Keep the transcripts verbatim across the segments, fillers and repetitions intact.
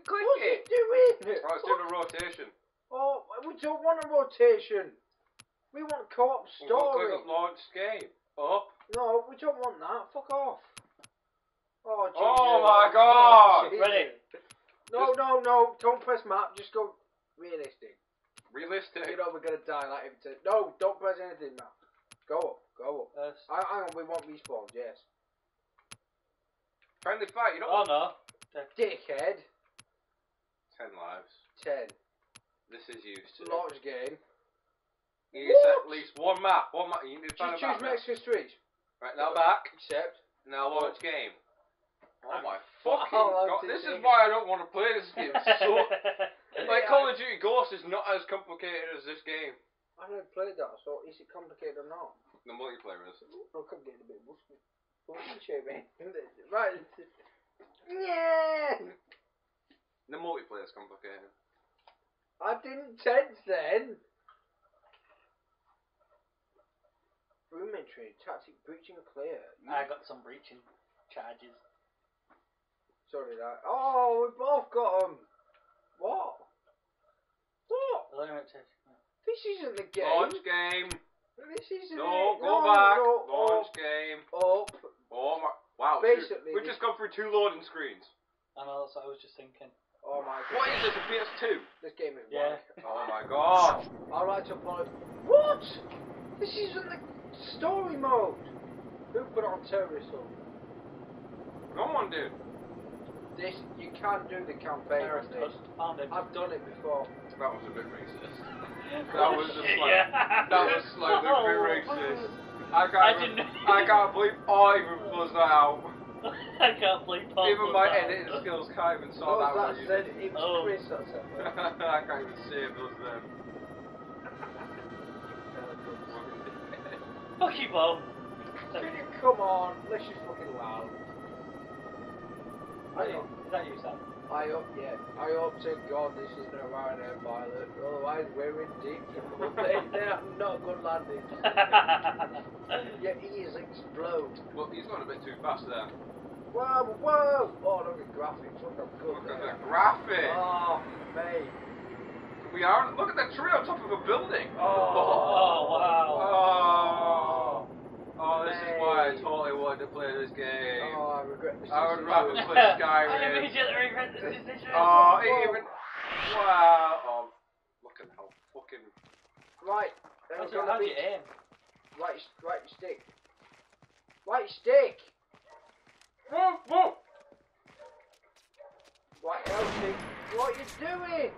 didn't click what it. What are you doing? Oh, it's doing a rotation. Oh, we don't want a rotation. We want co-op story. We'll click launch game. Up. No, we don't want that. Fuck off. Oh, Jesus. Oh my God. Ready? No, just no, no. Don't press map. Just go realistic. Realistic. You know we're gonna die like if it's no. Don't press anything now. Go up. Go up. Yes. I, hang on. We want respawns. Yes. Friendly fight. You don't. Oh no. Dickhead. Ten lives. Ten. This is used to launch game. You need at least one map. One map. You need to find a map. Choose Mexican Street. Right now back. Except. Now launch game. Oh I'm my fucking God! This is why I don't want to play this game. So like Call of Duty Ghosts is not as complicated as this game. I never played that, so is it complicated or not? The multiplayer is. I could get a bit musky. Right. Yeah. The multiplayer is complicated. I didn't tense then. Room entry, tactic, breaching, clear. You I got some breaching charges. Sorry, that. Oh, we both got them. What? What? This isn't the game. Launch game. This isn't no, it. Go no, back. No, launch up, game. Up. Oh my! Wow. Basically, we've just gone through two loading screens. I know. That's what I was just thinking. Oh my God. What is this? A P S two? This game is yeah. Whack. Oh my God. I'd like to apologize. What? This isn't the story mode. Who put on terrorism? No one did. This, you can't do the campaign on this. I've done it before. That was a bit racist. That was just like, yeah. That was slightly oh. a bit racist. I can't, I, even, I can't believe I even buzzed that out. I can't believe Paul even my out. Editing skills can't even solve that one. It was oh. Chris that said that. I can't even see it buzz them. Fuck you, Bob. Come on, let's just fucking laugh. I hope, is that you, Sam? I hope, yeah. I hope to God this isn't a Ryanair pilot, otherwise we're in deep trouble. They're not good landings. Your ears explode. Well, he's gone a bit too fast there. Whoa, whoa! Oh, look at graphics. Look how good they are. Look at the graphics! Oh, mate. We are. Look at that tree on top of a building. Oh, oh wow. Oh, oh this mate. Is why I totally wanted to play this game. Oh, I regret this. I would rather play Skyrim. I immediately regret this decision. Oh, it even. Wow. Oh, look at how fucking. Right. How'd you aim? Right, right stick. Right stick. Whoa, whoa. Right, Elsie. What are you doing?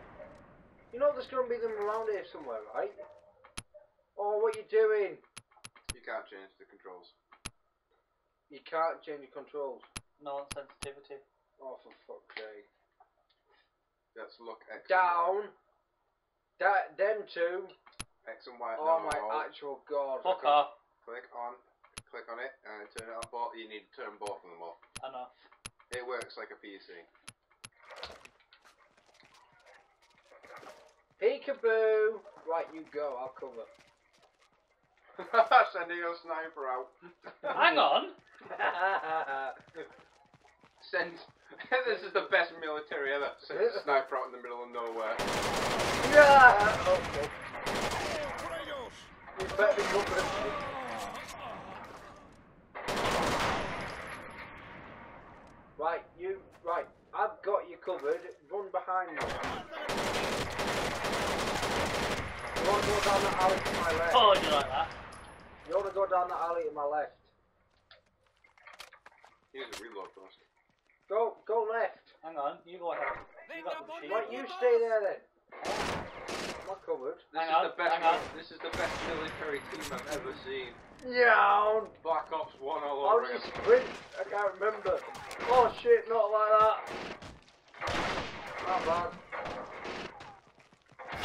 You know there's going to be them around here somewhere, right? Oh, what are you doing? You can't change the controls. You can't change the controls? No, it's sensitivity. Oh, for fuck's sake. Let's look X down. That, them two. X and Y. Oh, no, my no. Actual God. Fuck off. Click on, click on it and turn it on. Both. You need to turn both of them off. I know. It works like a P C. Peekaboo! Right, you go, I'll cover. Sending your sniper out. Hang on! Send. This is the best military ever. Send a sniper out in the middle of nowhere. Yeah! Oh, okay. You better be covered. Right, you. Right, I've got you covered. Run behind me. You want to go down that alley to my left? Oh, you like that? You want to go down that alley to my left? Here's a reload first. Go, go left. Hang on, you go ahead. You got the sheep. Right, you stay there then. I'm not covered. This hang is on, the best. One, this is the best military team I've ever seen. Yeah. Black Ops One all over again. How do you sprint? I can't remember. Oh shit, not like that. Not bad.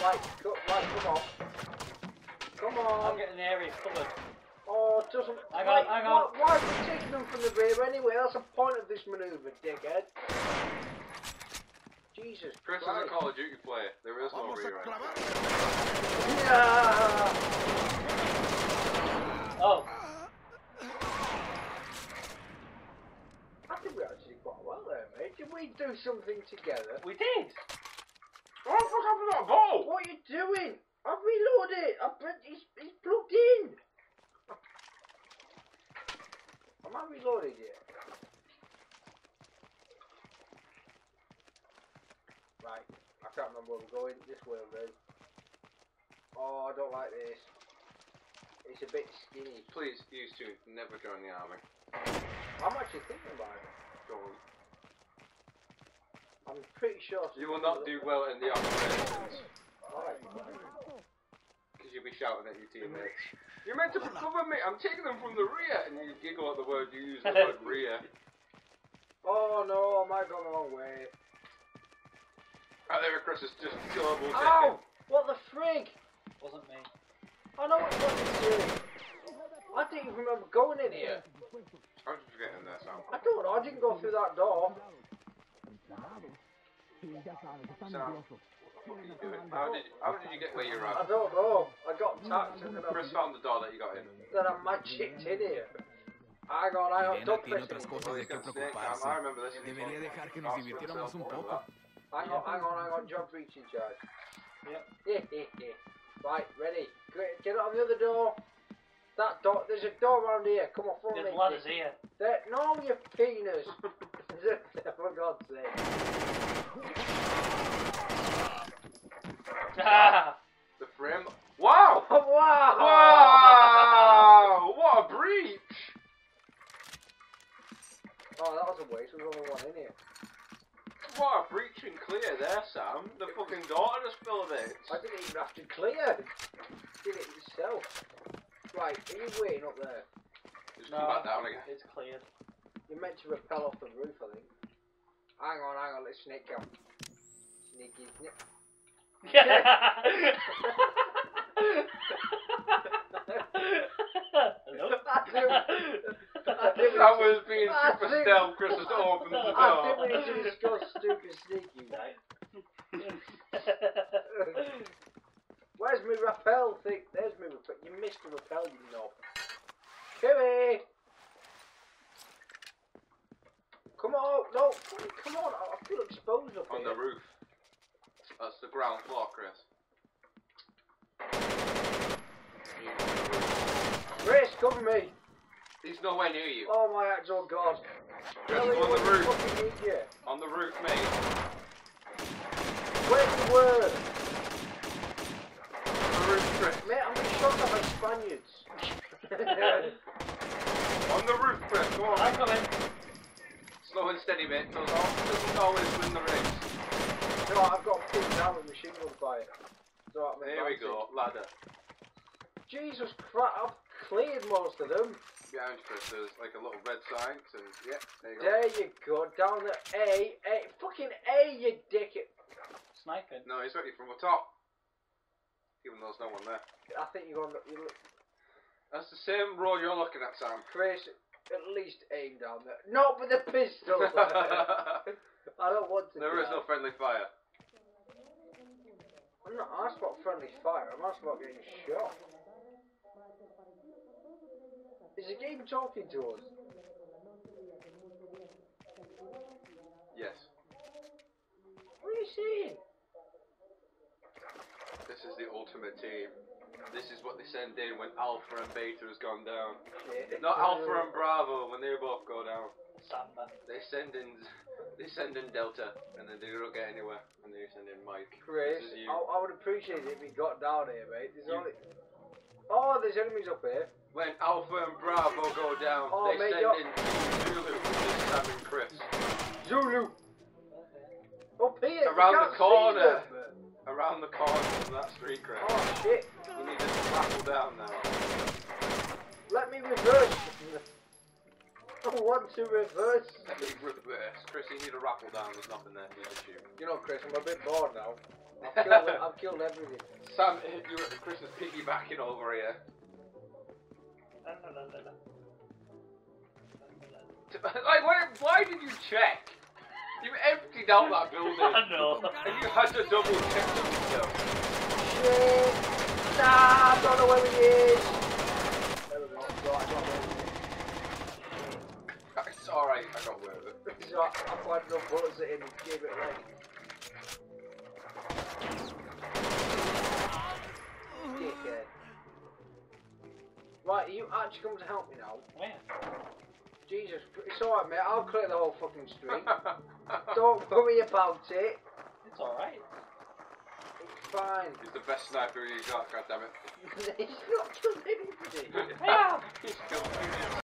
Right, go, right, come on. Come on. I'm getting the area covered. Oh, it doesn't. Hang on, hang on. Why, why are we taking them from the rear anyway? That's the point of this manoeuvre, dickhead. Jesus Chris Christ. Is a Call of Duty player. There is no rear end. Yeah. Oh. I think we actually did quite well there, mate. Did we? we do something together? We did! What the fuck happened to that ball? What are you doing? I've reloaded it! I put, it's, it's plugged in! Am I reloaded yet? Right, I can't remember where we're going. This way will do. Oh, I don't like this. It's a bit skinny. Please, you two, never join the army. I'm actually thinking about it. Go on. I'm pretty sure... You will not do well in the operations. Alright, because you'll be shouting at your teammates. You're meant to cover me! I'm taking them from the rear! And you giggle at the word you use, the word rear. Oh no, I might go the wrong way. Out there, Chris is just terrible. Ow! What the frig? Wasn't me. I know what you wanted to do. I didn't even remember going in here. How did you get in there, Sam? I don't know, I didn't go through that door. Sam, what the fuck are you doing? How did, how did you get where you're at? I don't know. I got tapped and then I... Chris found the door that you got in. Then I magicked in here. I got out of it. I remember this. Hang on, hang on, hang on, job breach in charge. Yep. Right, ready. Get out of the other door. That door, there's a door around here. Come on, follow me. There's ladders here. There, no, you penis. For God's sake. The frame. Wow! Wow! Wow! What a breach! Oh, that was a waste. There was only one in here. What a breach and clear there, Sam. The fucking daughter just fell a bit. I didn't even have to clear. You did it yourself. Right, are you waiting up there? Just no, come back down again. It's cleared. You're meant to rappel off the roof, I think. Hang on, hang on, let's sneak up. Sneaky snip. Hello? That was being super stealth. Chris has opened the door. I think we need to discuss stupid sneaky, mate. Where's my rappel thing? There's my rappel. You missed the rappel, you knob. Come here! Come on! No! Come on! I feel exposed up on here. On the roof. That's the ground floor, Chris. Chris, cover me! He's nowhere near you. Oh my actual God. Chris, on the roof. On the roof, mate. Where's the word? Mate, I'm being shot at by Spaniards. On the roof, Chris, go on. I'm coming. Slow and steady, mate. Doesn't always win the race. You know what, I've got pinned down with machine gun fire. So here we go, ladder. Jesus crap, I've cleared most of them. Behind Chris, there's like a little red sign. So, yeah, there you go. There you go, down the A. A fucking A, you dickhead. Sniping. No, he's ready from the top. Even though there's no one there. I think you're on the... You're look. That's the same road you're looking at, Sam. Chris, at least aim down there. Not with the pistol! I don't want to. There do is that. No friendly fire. I'm not asked about friendly fire, I'm asked about getting shot. Is the game talking to us? Yes. What are you saying? This is the ultimate team. This is what they send in when Alpha and Beta has gone down. Shit. Not Alpha and Bravo when they both go down. Samba. They send in, they send in Delta, and then they don't get anywhere, and they send in Mike. Chris, I, I would appreciate it if you got down here, mate. There's only... Oh, there's enemies up here. When Alpha and Bravo go down, oh, they mate, send you're... in Zulu, this time in Chris. Zulu. Up here. Around the corner. Around the corner from that street, Chris. Oh shit! We need to battle down now. Let me reverse. I want to reverse. Let me reverse. Chris, you need to rattle down. There's nothing there for you to shoot. You know, Chris, I'm a bit bored now. I've killed, I've killed everything. Sam, you're at the Christmas piggybacking over here. Like, why, why did you check? You emptied out that building. I know. And you had to double check the window. Shit. Nah, I don't know where he is. There we go. It's alright, I got away with it. quick as I, I fired enough bullets at him and gave it away. Dickhead. Right, are you actually coming to help me now? Yeah. Jesus, it's alright mate, I'll clear the whole fucking street. Don't worry about it. It's alright. It's fine. He's the best sniper in his life, goddammit. He's not killed anybody. Yeah. He's killed anybody.